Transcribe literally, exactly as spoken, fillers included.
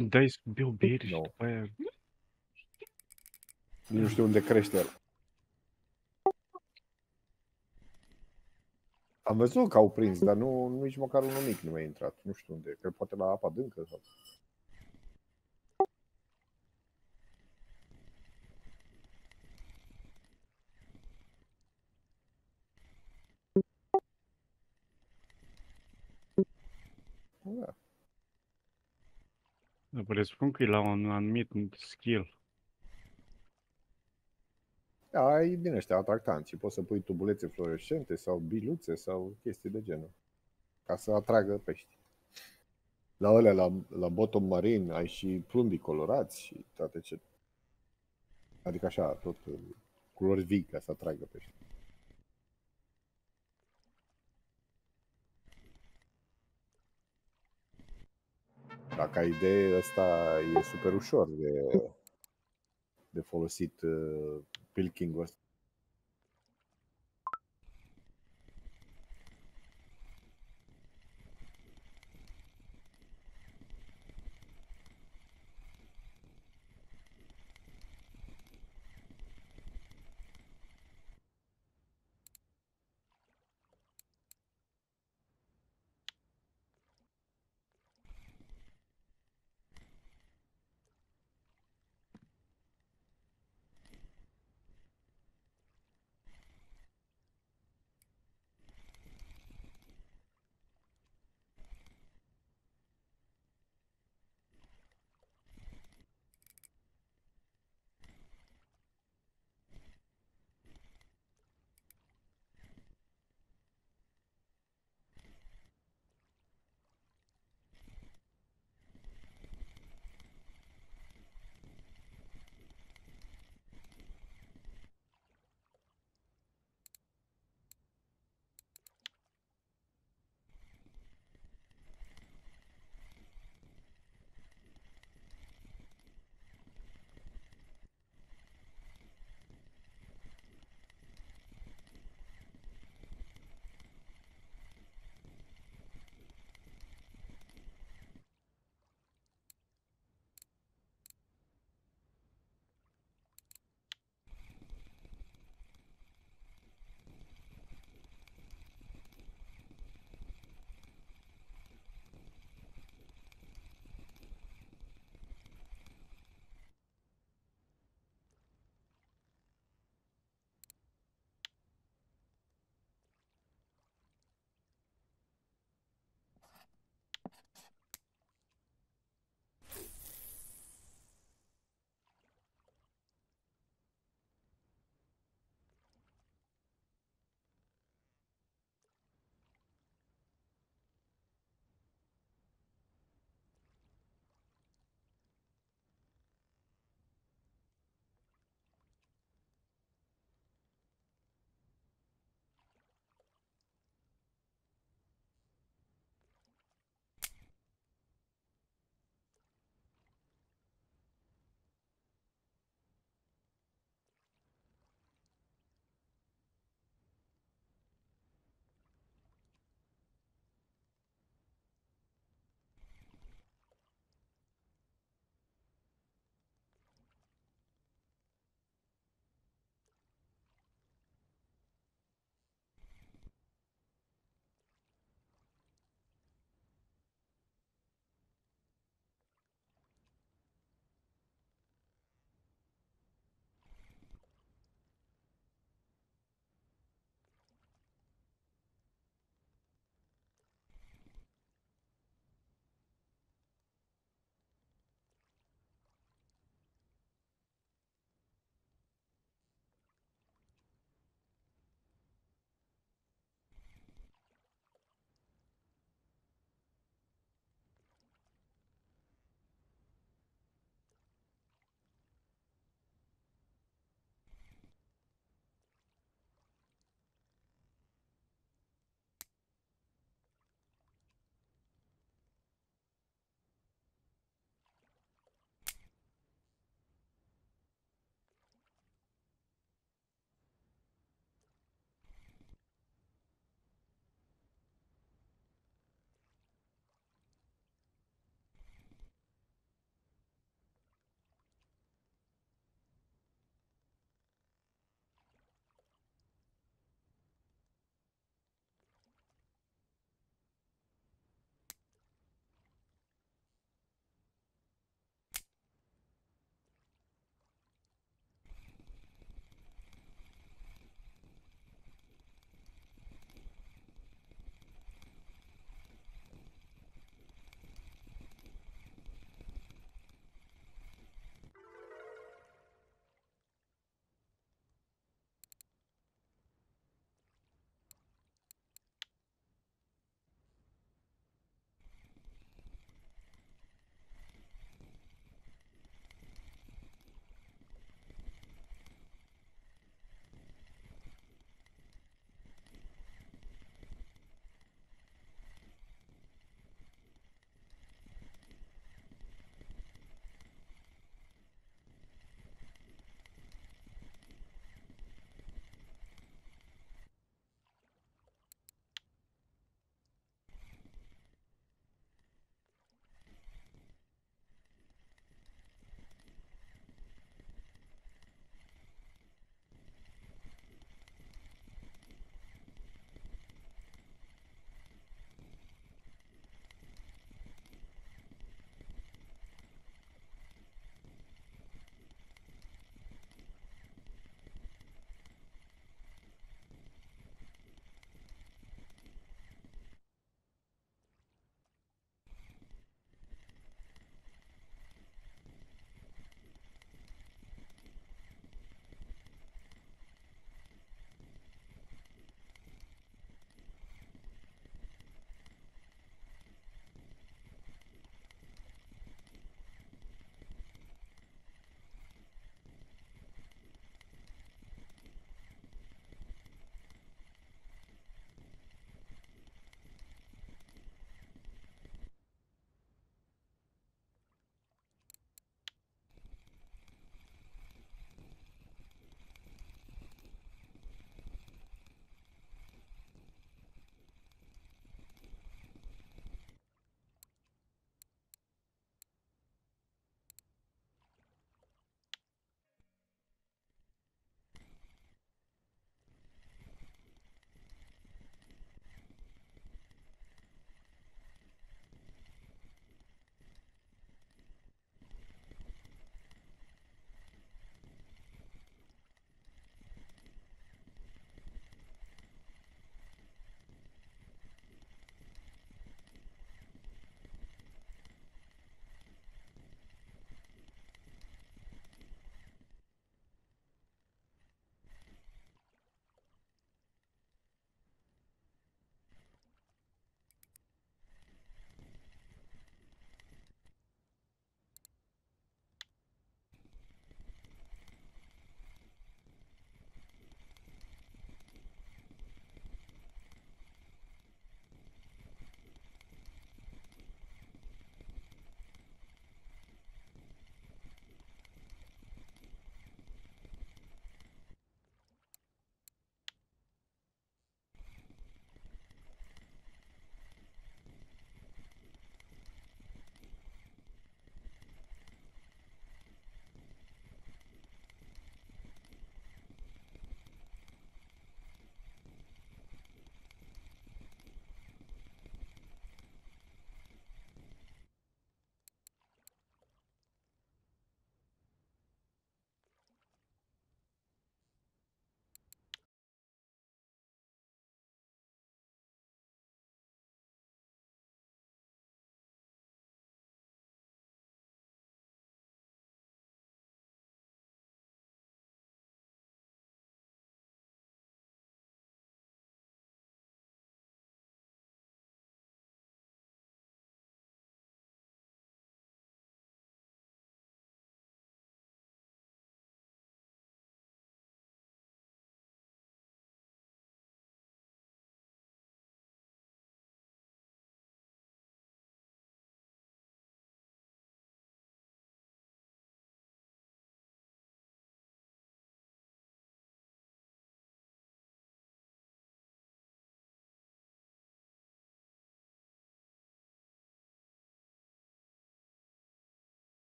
Dai să beau beri și după aia... Nu știu unde crește ăla. Am văzut că au prins, dar nu, nici măcar unul mic nu mi-a intrat. Nu știu unde, cred poate la apa adâncă sau... Da. Dar vă le spun că e la un anumit skill. Da, e din ăștia atractanți. Poți să pui tubulețe fluorescente sau biluțe sau chestii de genul. Ca să atragă pești. La alea, la, la bottom marin, ai și plumbii colorați și toate ce... Adică așa, tot culori vii ca să atragă pești. Dacă ai idee, ăsta e super ușor de, de folosit uh, pilking-ul ăsta.